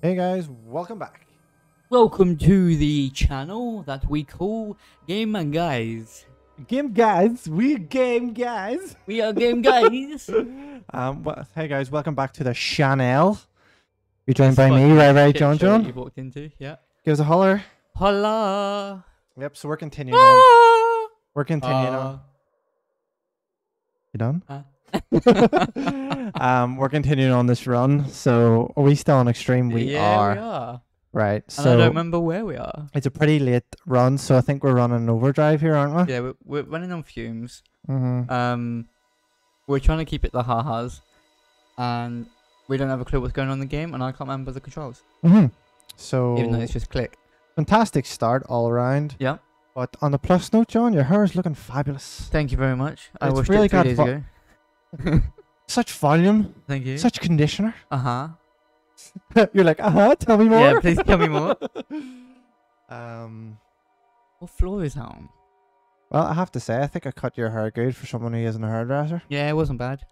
Hey guys, welcome back. Welcome to the channel that we call Game and Guys. Game Guys, we're Game Guys. We are Game Guys. Well, hey guys, welcome back to the channel. You're joined by me, Ray John. You walked into, yeah. Give us a holler. Holla. Yep. So we're continuing. Ah! We're continuing. On. You done? We're continuing on this run. So are we still on extreme? We are. Right. So and I don't remember where we are. It's a pretty late run, so I think we're running overdrive here, aren't we? Yeah, we're running on fumes. Mm-hmm. We're trying to keep it the ha-has, and we don't have a clue what's going on in the game, and I can't remember the controls. Mm-hmm. So even though it's just click. Fantastic start all around. Yeah. But on the plus note, John, your hair is looking fabulous. Thank you very much. I washed it 3 days ago. Such volume. Thank you. Such conditioner. Uh-huh. You're like, uh-huh, tell me more. Yeah, please tell me more. What floor is that on? Well, I have to say, I think I cut your hair good for someone who isn't a hairdresser. Yeah, it wasn't bad.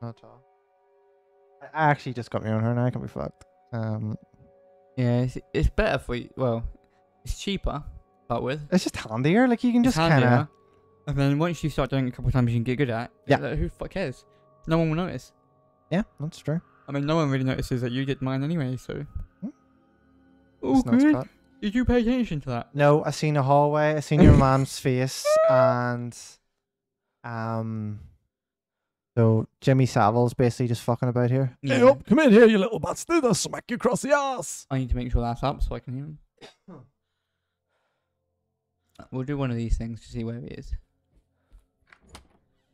Not at all. I actually just got my own hair now, I can be fucked. Yeah, it's better for you. Well, it's cheaper, but it's just handier, like you can just kind of... And then once you start doing it a couple of times, you can get good at it. Yeah. Like, who the fuck cares? No one will notice. Yeah, that's true. I mean, no one really notices that you did mine anyway, so... Oh, good. Did you pay attention to that? No, I seen a hallway, I seen your mom's face, and... So, Jimmy Savile's basically just fucking about here. Yeah. Hey up, come in here, you little bastard, I'll smack you across the ass! I need to make sure that's up so I can hear him. We'll do one of these things to see where he is.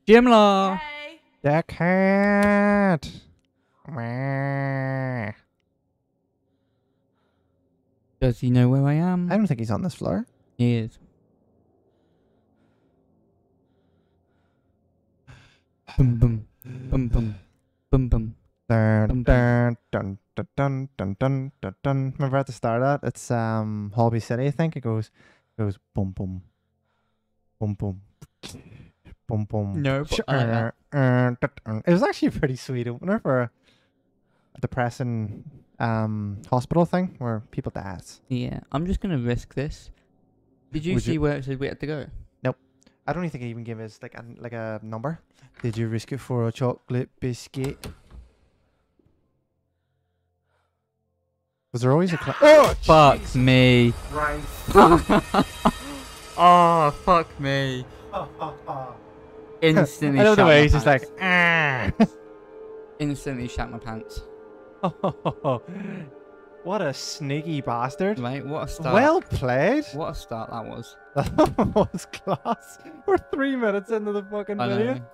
Jimla! Hey! The cat! Does he know where I am? I don't think he's on this floor. He is. Bum bum bum bum bum bum. Dun dun dun dun dun dun dun. Remember at the start of that? It's Holby City, I think. It goes boom boom. Boom boom. Boom boom. No, but it was actually a pretty sweet opener for a depressing hospital thing where people die. Yeah, I'm just gonna risk this. Did you see where it said we had to go? Nope. I don't think it even gave us like a number. Did you risk it for a chocolate biscuit? Was there always a oh, fuck Jesus me! Right. Oh fuck me! Instantly. I know the way he's just like. Instantly shat my pants. Oh, what a sneaky bastard! Mate, what a start! Well played. What a start that was. That was class. We're 3 minutes into the fucking video.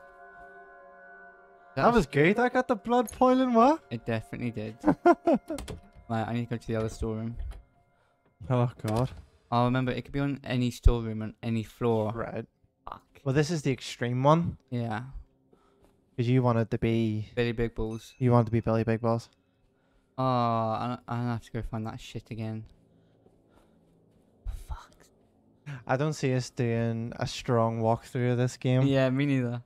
That was good. I got the blood boiling. What? It definitely did. Right, I need to go to the other storeroom. Oh god. Oh, remember it could be on any storeroom on any floor. Right. Fuck. Well, this is the extreme one. Yeah. Because you wanted to be... Billy Big Balls. You wanted to be Billy Big Balls. Oh, I have to go find that shit again. Fuck. I don't see us doing a strong walkthrough of this game. Yeah, me neither.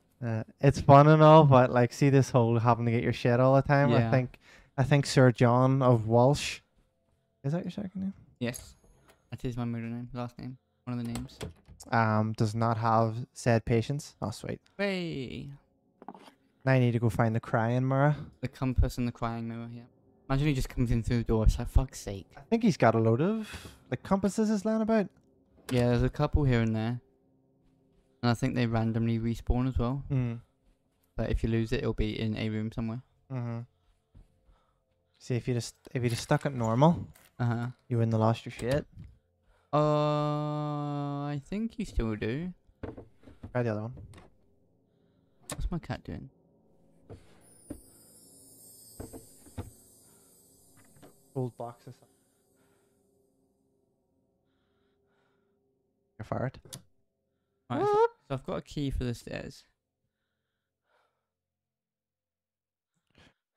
It's fun and all, but like, see this whole having to get your shit all the time. Yeah. I think Sir John of Walsh. Is that your second name? Yes. That is my middle name, last name. One of the names. Does not have said patience. Oh, sweet. Hey. Now I need to go find the crying mirror. The compass and the crying mirror, yeah. Imagine he just comes in through the door, so fuck's sake. I think he's got a load of like compasses is lying about. Yeah, there's a couple here and there. And I think they randomly respawn as well. Mm. But if you lose it, it'll be in a room somewhere. Mm-hmm. See, if you just stuck at normal, you wouldn't have lost your shit. I think you still do. Try the other one. What's my cat doing? Old boxes. You're fired. Right, so I've got a key for the stairs.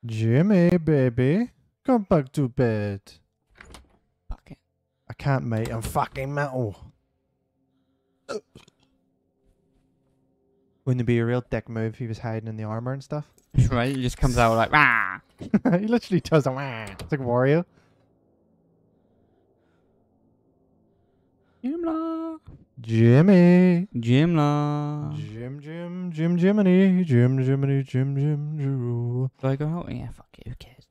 Jimmy, baby, come back to bed. Fuck it. I can't, mate. I'm fucking metal. Wouldn't it be a real dick move if he was hiding in the armor and stuff? Right, he just comes out like, rah! He literally does a wah. It's like Wario. Jimla. Jimmy. Jimla. Jim, Jiminy. Jim. Do I go out? Yeah, fuck it. Who cares?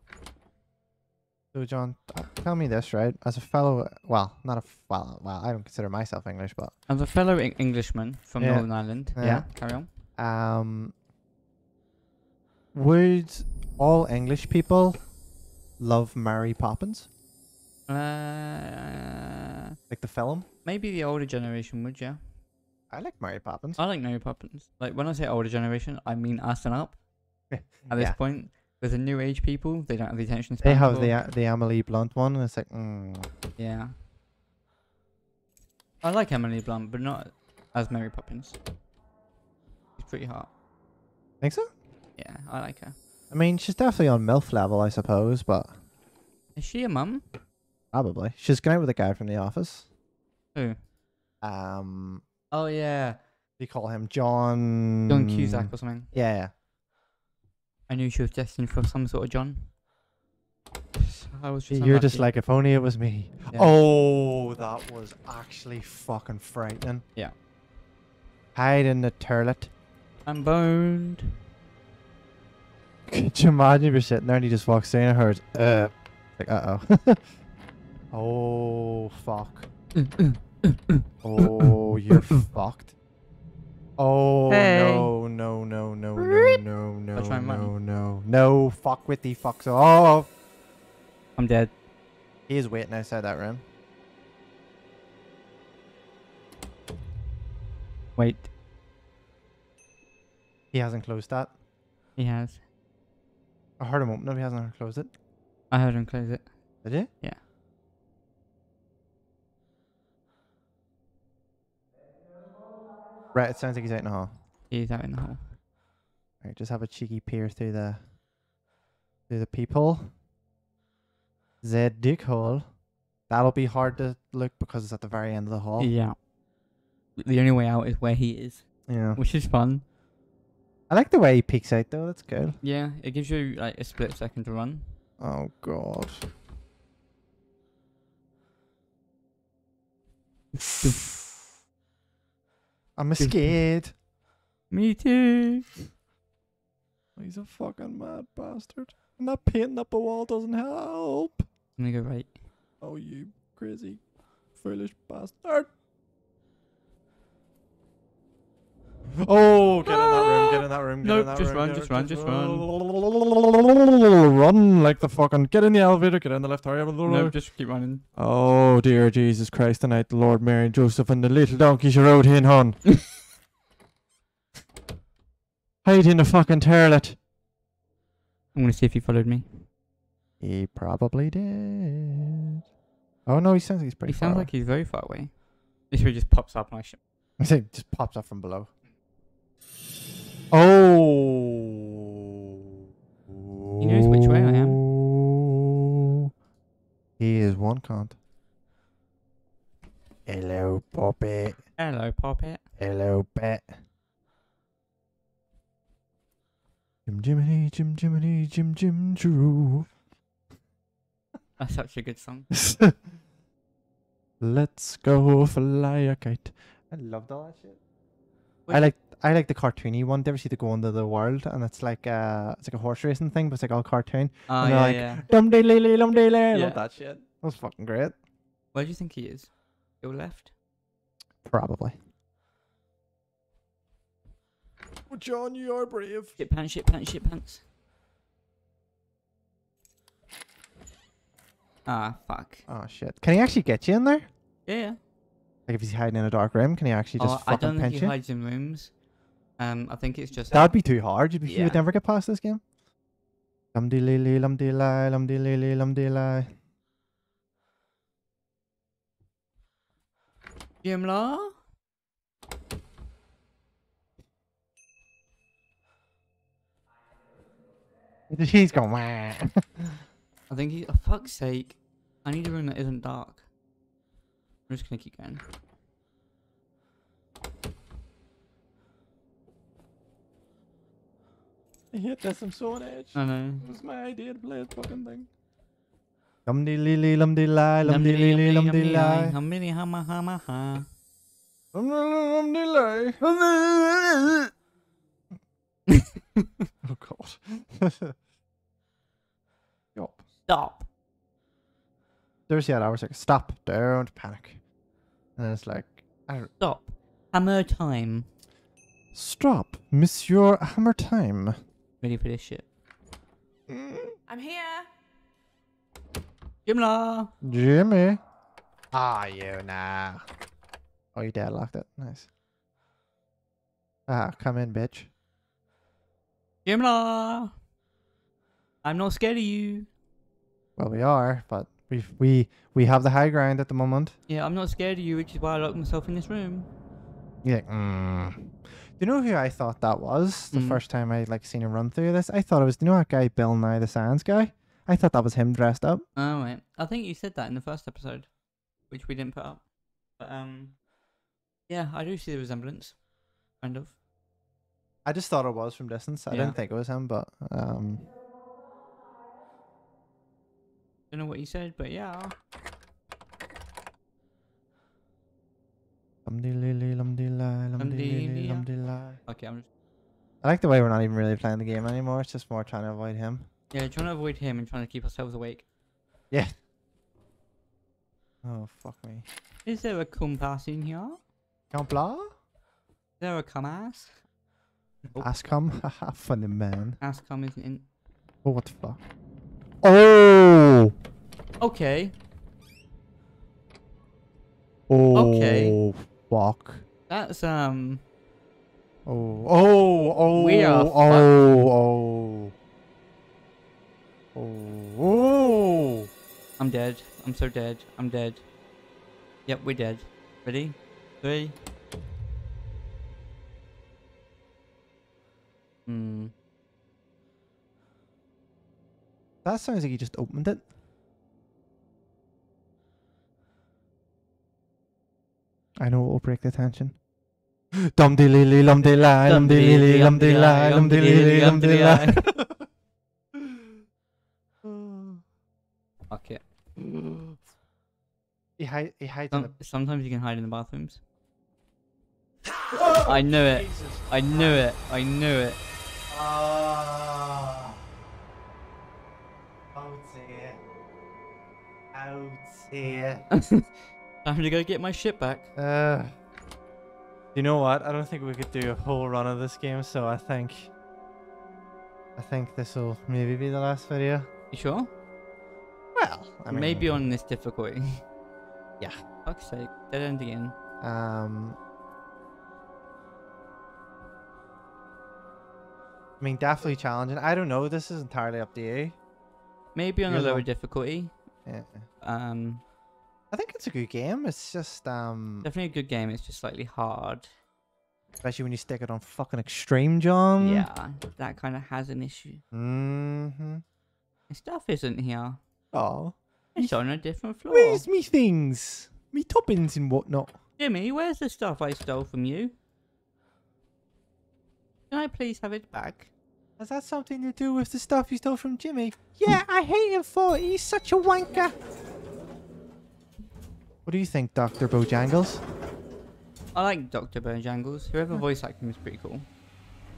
So, John, tell me this, right? As a fellow, well, not a fellow, well, I don't consider myself English, but... As a fellow Englishman from Northern Ireland. Yeah. Carry on. Would all English people love Mary Poppins? Like the film? Maybe the older generation would, yeah. I like Mary Poppins. I like Mary Poppins. Like, when I say older generation, I mean us and up. At this point, with the new age people, they don't have the attention span. They have the Emily Blunt one, and it's like, Yeah. I like Emily Blunt, but not as Mary Poppins. She's pretty hot. Think so? Yeah, I like her. I mean, she's definitely on MILF level, I suppose, but... Is she a mum? Probably. She's going out with a guy from The Office. Who? Oh, yeah. You call him John... John Cusack or something. Yeah. I knew she was destined for some sort of John. I was just... You're unlucky. Just like, if only it was me. Yeah. Oh, that was actually fucking frightening. Yeah. Hide in the toilet. I'm boned. Could you imagine if you're sitting there and he just walks in and heard, like, uh-oh. Oh, fuck. Oh, you're fucked. Oh, hey. No, fuck with the fucks off. I'm dead. He is waiting outside that room. Wait. He hasn't closed that. He has. I heard him open it. He hasn't closed it. I heard him close it. Did you? Yeah. Right, it sounds like he's out in the hall. He's out in the hall. Alright, just have a cheeky peer through the peephole. The dick hole. That'll be hard to look because it's at the very end of the hall. Yeah. The only way out is where he is. Yeah. Which is fun. I like the way he peeks out though, that's good. Yeah, it gives you like a split second to run. Oh god. I'm scared. Me too. He's a fucking mad bastard. And that painting up a wall doesn't help. I'm gonna go right. Oh, you crazy, foolish bastard. Oh, get in that room, get in that room. Nope, just run. Run like the fucking... Get in the elevator, get in the left area. Nope, just keep running. Oh, dear Jesus Christ, tonight, Lord, Mary, and Joseph, and the little donkeys you rode in on. Hide in the fucking toilet. I'm going to see if he followed me. He probably did. Oh, no, he sounds like he's pretty far away. He sounds like he's very far away. This way just pops up and I think it just pops up from below. Oh! He knows which way I am. He is one cunt. Hello, Poppet. Hello, Poppet. Hello, Bet. Jim, Drew. That's such a good song. Let's go fly a kite. I loved all that shit. Wait. I like the cartoony one. Did you ever see the Go Under the World? And it's like a horse racing thing, but it's like all cartoon. Oh, and yeah. Dum de lele, dum de lele. Love that shit. That was fucking great. Where do you think he is? Your left? Probably. Oh, John, you are brave. Shit pants, shit pants, shit pants. Ah, fuck. Oh, shit. Can he actually get you in there? Yeah. Like if he's hiding in a dark room, can he actually just fucking pinch you? I don't think he hides in rooms. I think it's just... That'd be too hard. You would never get past this game. Lum-de-lay. Jimla? He's gone, wah. I think he... Oh, fuck's sake. I need a room that isn't dark. I'm just gonna keep going. I hate this, I'm so on edge. I know. It was my idea to play this fucking thing. Lum dee lee lee lum dee lie lum dee lee lee lum dee lie hum dee hama hama ha lum dee lie. Oh god. Stop. Stop. There's the hour second. Stop. Don't panic. And then it's like stop. Hammer time. Stop, Monsieur Hammer time. Ready for this shit? I'm here. Jimla! Jimmy! Ah, you nah. Oh, your dad locked it. Nice. Ah, come in, bitch. Jimla! I'm not scared of you. Well, we are, but we have the high ground at the moment. Yeah, I'm not scared of you, which is why I locked myself in this room. You're like, Do you know who I thought that was? The first time I seen him run through this? I thought it was, do you know that guy, Bill Nye the Science Guy? I thought that was him dressed up. Oh, right. I think you said that in the first episode, which we didn't put up. But, yeah, I do see the resemblance. Kind of. I just thought it was from distance. I didn't think it was him, but, don't know what you said, but yeah. Okay, I'm just... I like the way we're not even really playing the game anymore. It's just more trying to avoid him. Yeah, trying to avoid him and trying to keep ourselves awake. Yeah. Oh, fuck me. Is there a compass in here? Compla? Is there a compass? Oh. Ascom? Haha, funny man. Ascom isn't in. Oh, what the fuck? Oh! Okay. Oh, okay. Fuck. That's, Oh, oh, oh, we are fucked. Oh, oh. Oh. I'm dead. I'm so dead. I'm dead. Yep, we're dead. Ready? 3. That sounds like you just opened it. I know it will break the tension. Dum de li li lum de la lum de li li lum de la lum de li li lum de la. Okay. He hides in the... Sometimes you can hide in the bathrooms. I knew it. I knew it. I knew it. Oh dear. Oh dear. Time to go get my shit back. You know what? I don't think we could do a whole run of this game, so I think this will maybe be the last video. You sure? Well, I mean, maybe on this difficulty. Yeah. Fuck's sake. Dead end again. I mean, definitely challenging. I don't know. This is entirely up to you. Maybe on a lower difficulty. Yeah. I think it's a good game. It's just definitely a good game. It's just slightly hard, especially when you stick it on fucking extreme, John. Yeah, that kind of has an issue. Stuff isn't here. Oh. It's on a different floor. Where's me things? Me toppings and whatnot. Jimmy, where's the stuff I stole from you? Can I please have it back? Has that something to do with the stuff you stole from Jimmy? Yeah, I hate him for it. He's such a wanker. What do you think, Dr. Bojangles? I like Dr. Bojangles. Whoever voice acted him is pretty cool.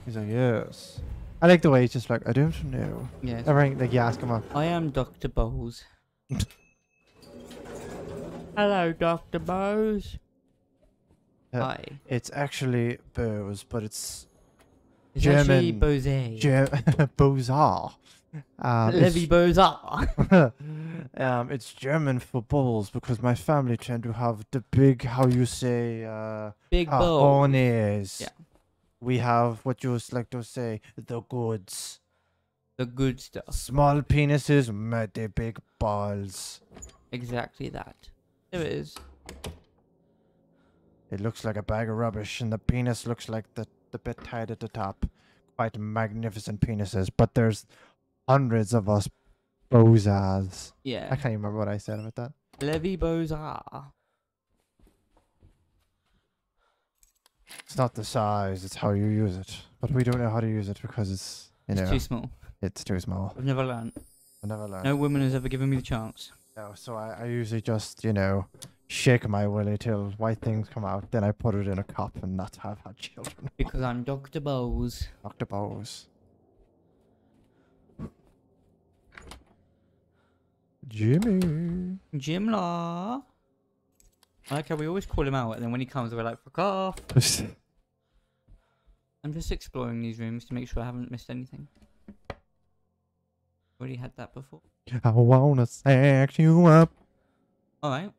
He's like, yes. I like the way he's just like, I don't know. Yeah. Everything, like, you ask him up. I am Dr. Bowles. Hello, Dr. Bowles. Hi. It's actually Bowes, but it's... It's German, actually Bozé. Bozar. Levy Bozar. It's German for balls because my family tend to have the big, how you say, big balls. Yeah. We have what you like to say, the goods. The good stuff. Small penises, mighty big balls. Exactly that. There it is. It looks like a bag of rubbish, and the penis looks like the bit tied at the top. Quite magnificent penises, but there's hundreds of us bozars. Yeah. I can't even remember what I said about that. Levy bozar. It's not the size, it's how you use it. But we don't know how to use it because it's, you know, it's too small. It's too small. I've never learned. No woman has ever given me the chance. No, so I usually just, you know, shake my willy till white things come out, then I put it in a cup, and that's how I've had children. Because I'm Dr. Bowes. Dr. Bowes. Jimmy. Jimla. I like how we always call him out, and then when he comes, we're like, fuck off. I'm just exploring these rooms to make sure I haven't missed anything. Already had that before. I wanna sex you up. Alright.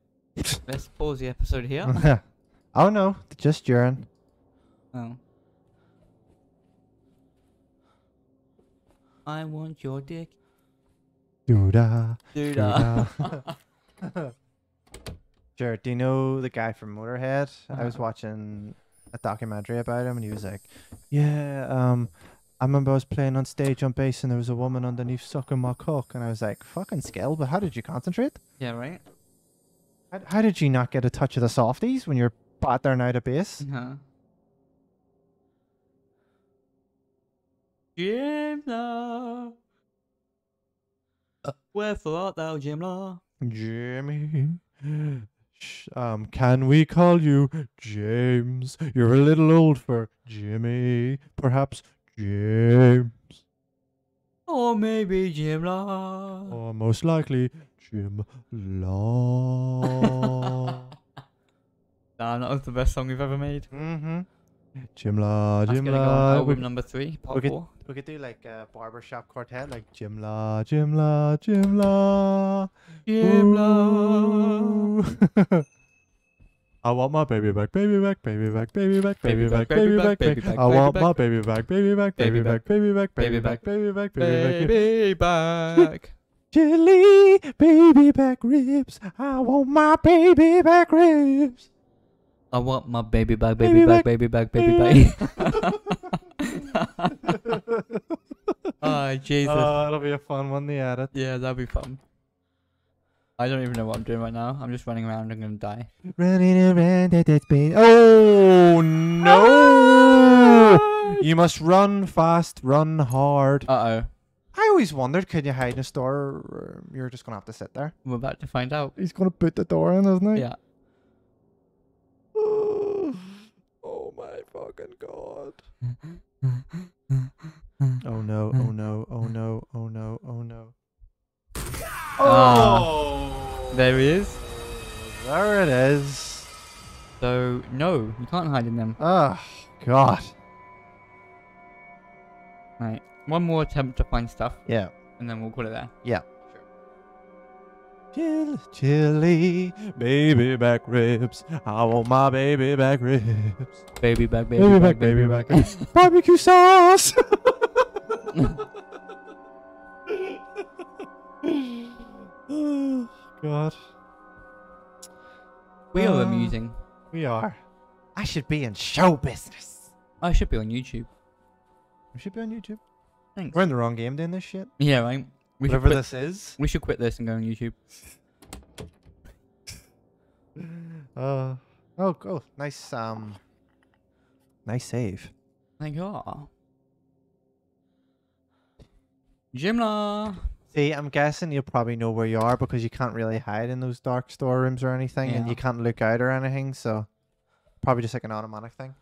Let's pause the episode here. Oh no, just urine. Oh. I want your dick. Doodah. Doodah. Jared, do you know the guy from Motorhead? I was watching a documentary about him and he was like, yeah, I remember I was playing on stage on bass and there was a woman underneath sucking my cock, and I was like, fucking skill, but how did you concentrate? Yeah, right? How did you not get a touch of the softies when you're battering out a bass? Uh-huh. Jimla! Wherefore art thou, Jimla? Jimmy. Can we call you James? You're a little old for Jimmy. Perhaps James. Or maybe Jimla. Or most likely Jim Law. Nah, that was the best song we've ever made. Mm-hmm. Jimla, Jimla. That's gonna go on album number 3, part 4. We could do like a barbershop quartet, like Jimla, Jimla, Jimla, Jimla. I want my baby back, baby back, baby back, baby back, baby back, baby back, baby back. I want my baby back, baby back, baby back, baby back, baby back, baby back, baby back. Chili, baby back ribs. I want my baby back ribs. I want my baby back, baby back, baby back, baby back. Oh Jesus! Oh, that'll be a fun one to edit. Yeah, that'll be fun. I don't even know what I'm doing right now. I'm just running around. I'm gonna die. Running around at that speed. Oh no! Ah! You must run fast, run hard. Uh oh. I always wondered, could you hide in a store? Or you're just gonna have to sit there. We're about to find out. He's gonna put the door in, isn't he? Yeah. Oh my fucking god! Oh no! Oh no! Oh no! Oh no! Oh no! Oh! There he is. There it is. So, no, you can't hide in them. Oh, God. Right. One more attempt to find stuff. Yeah. And then we'll call it there. Yeah. Sure. Chili, baby back ribs. I want my baby back ribs. Baby back, baby, baby back, baby back. Baby back. Barbecue sauce! Oh, God. We are amusing. We are. I should be in show business. I should be on YouTube. We should be on YouTube. Thanks. We're in the wrong game doing this shit. Yeah, right. We whatever this is. We should quit this and go on YouTube. Oh, cool. Nice, nice save. Thank you. Jimla! See, I'm guessing you'll probably know where you are because you can't really hide in those dark storerooms or anything, yeah. And you can't look out or anything, so probably just like an automatic thing.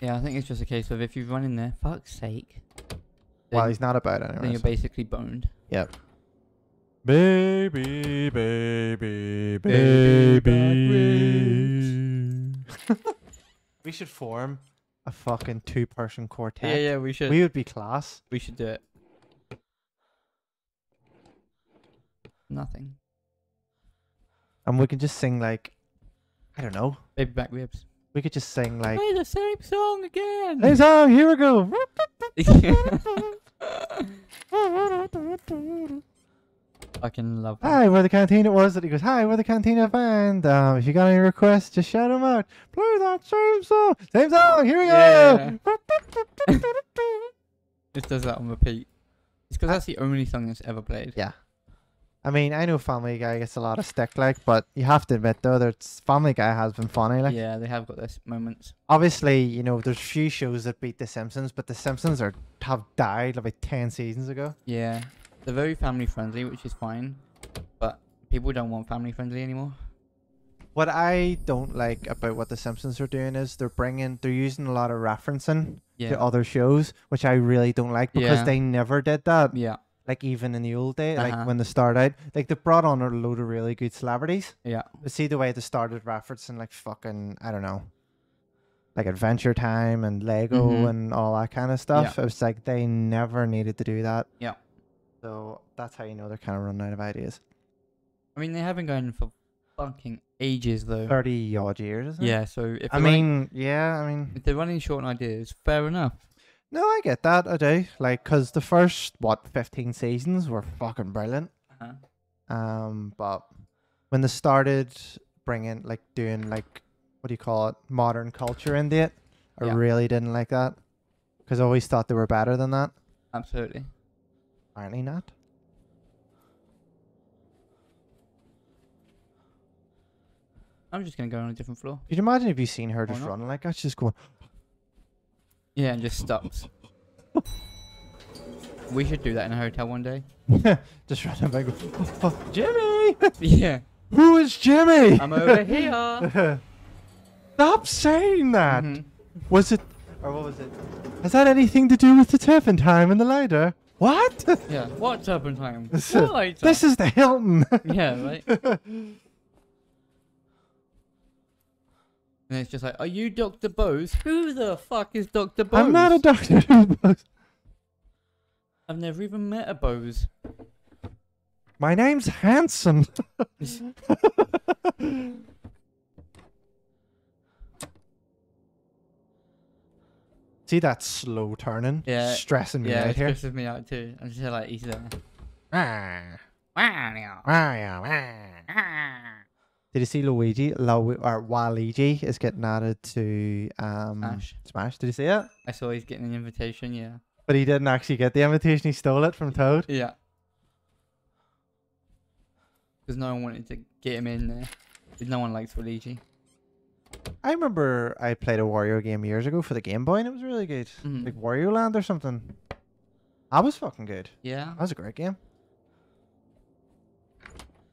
Yeah, I think it's just a case of if you've run in there, fuck's sake. Well, he's not about anyway. Then you're basically boned. Yep. Baby, baby, baby. Baby. We should form a fucking 2-person quartet. Yeah, we should. We would be class. We should do it. Nothing. And we can just sing like, I don't know. Baby back ribs. We could just sing like, play the same song again. Same song. Here we go. I can love that. Hi, where the cantina was that he goes, hi, where the cantina band. If you got any requests, just shout them out. Play that same song. Same song. Here we go. Just does that on repeat. It's because that's the only song that's ever played. Yeah. I mean, I know Family Guy gets a lot of stick, like, but you have to admit, though, that Family Guy has been funny, like. Yeah, they have got those moments. Obviously, you know, there's few shows that beat The Simpsons, but The Simpsons have died, like, 10 seasons ago. Yeah. They're very family friendly, which is fine, but people don't want family friendly anymore. What I don't like about what The Simpsons are doing is they're using a lot of referencing to other shows, which I really don't like, because they never did that. Yeah. Like even in the old day, like when they started, like they brought on a load of really good celebrities. Yeah. But see the way they started referencing like fucking, I don't know, like Adventure Time and Lego and all that kind of stuff. It was like they never needed to do that. Yeah. So that's how you know they're kind of running out of ideas. I mean, they haven't gone for fucking ages though. 30-odd years, isn't it? Yeah. So if if they're running short on ideas, fair enough. No, I get that. I do. Like, because the first, what, 15 seasons were fucking brilliant. But when they started bringing, like, doing, like, what do you call it? Modern culture into it. I really didn't like that. Because I always thought they were better than that. Absolutely. Apparently not. I'm just going to go on a different floor. Could you imagine if you've seen her just running like that? She's just going... Yeah, and just stops. We should do that in a hotel one day. Just run away. Oh, Jimmy! Yeah. Who is Jimmy? I'm over here. Stop saying that. Was it? Or what was it? Has that anything to do with the turpentine and the lighter? What? Yeah. What turpentine? What lighter? This is the Hilton. Yeah. Right. And it's just like, are you Dr. Bose? Who the fuck is Dr. Bose? I'm not a doctor. I've never even met a Bose. My name's Hanson. See that slow turning? Yeah. Stressing me out here. Yeah, stressing me out too. I'm just like, he's there. Did you see Luigi? Waluigi is getting added to Smash. Did you see it? I saw he's getting an invitation, yeah. But he didn't actually get the invitation. He stole it from Toad. Yeah. Because no one wanted to get him in there. Because no one likes Waluigi. I remember I played a Wario game years ago for the Game Boy, and it was really good. Like Wario Land or something. That was fucking good. Yeah. That was a great game.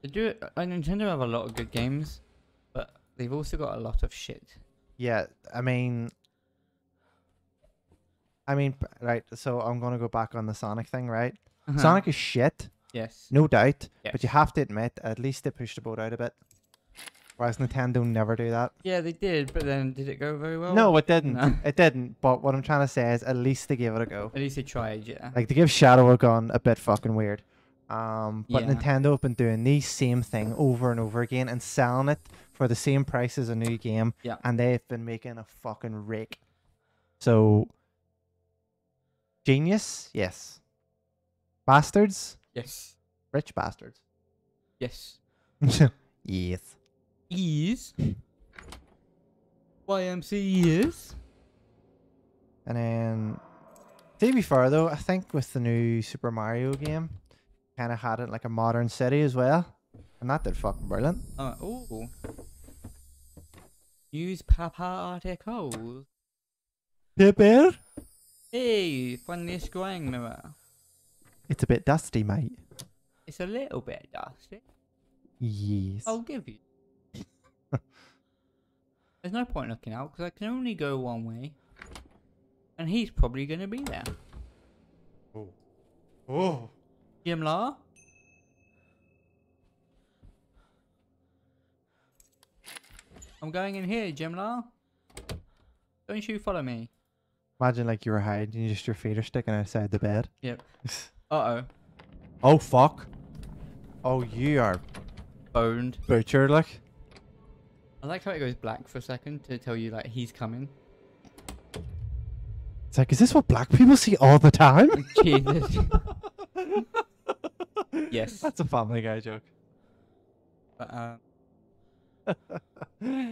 They do it. Nintendo have a lot of good games, but they've also got a lot of shit. Yeah, I mean, right. So I'm gonna go back on the Sonic thing, right? Sonic is shit. Yes. No doubt. Yes. But you have to admit, at least they pushed the boat out a bit. Whereas Nintendo never do that. Yeah, they did, but then did it go very well? No, it didn't. No. It didn't. But what I'm trying to say is, at least they gave it a go. At least they tried. Yeah. Like they give Shadow a gun a bit fucking weird. But Nintendo have been doing the same thing over and over again and selling it for the same price as a new game, and they've been making a fucking rake. So genius, yes. Bastards, yes. Rich bastards, yes. Yes. Yes. YMC yes. And then, to be fair though, I think with the new Super Mario game, kind of had it like a modern city as well, and that did fucking brilliant. Oh, use Papa articles. Pepper. Hey, funny scrying mirror. It's a bit dusty, mate. It's a little bit dusty. Yes. I'll give you. There's no point looking out because I can only go one way, and he's probably gonna be there. Oh. Oh. Jim Law. I'm going in here, Jim Law. Don't you follow me? Imagine like you were hiding, just your feet are sticking outside the bed. Yep. Uh oh. Oh fuck. Oh, you are boned. Butcher, like. I like how it goes black for a second to tell you like he's coming. It's like, is this what black people see all the time? Jesus. Yes. That's a Family Guy joke. But, he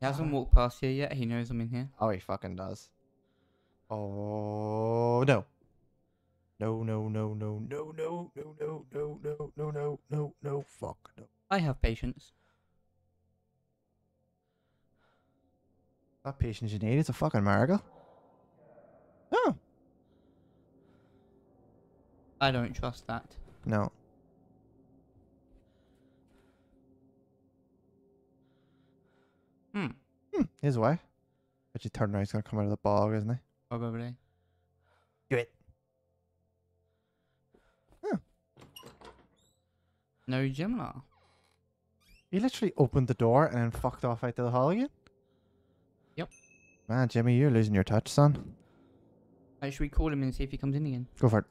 hasn't walked past here yet. He knows I'm in here. Oh, he fucking does. Oh, no. No, no, no, no, no, no, no, no, no, no, no, no, no, no, fuck, no. I have patience. That patience you need is a fucking miracle. Oh. I don't trust that. No. His wife. But you turn around, he's going to come out of the bog, isn't he? Probably. Do it. Huh. No Gemini. He literally opened the door and then fucked off out to the hall again? Yep. Man, Jimmy, you're losing your touch, son. Should we call him and see if he comes in again? Go for it.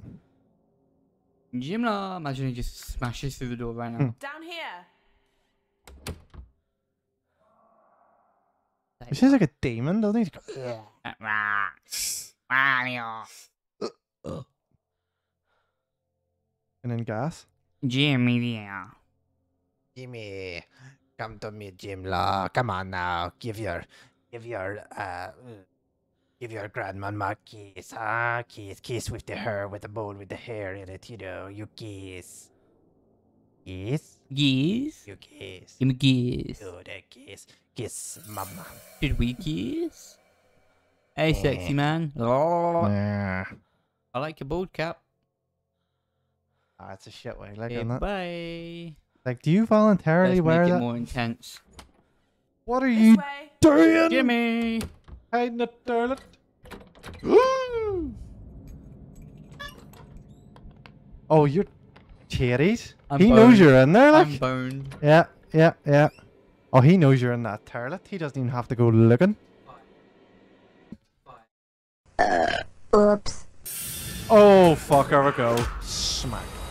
Jimla! Imagine he just smashes through the door right now. Down here! He sounds like a demon, doesn't he? And then gas. Jimmy, yeah. Jimmy, come to me, Jimla. Come on now. Give your grandmama kiss, kiss with the hair, with the bone, with the hair in it, you know, you kiss. Kiss? Kiss? You kiss. Give me kiss. Good, kiss. Kiss, mama. Should we kiss? Hey, sexy man. I like your bald cap. Ah, it's a shit way. Like, hey, bye. Like, do you voluntarily wear that? Let's make it more intense. What are you doing? Jimmy! Hide in the toilet. Oh, you're cherries. He boned. Knows you're in there, like. I'm boned. Yeah, yeah, yeah. Oh, he knows you're in that toilet. He doesn't even have to go looking. Oops. Oh, fuck, here we go. Smack.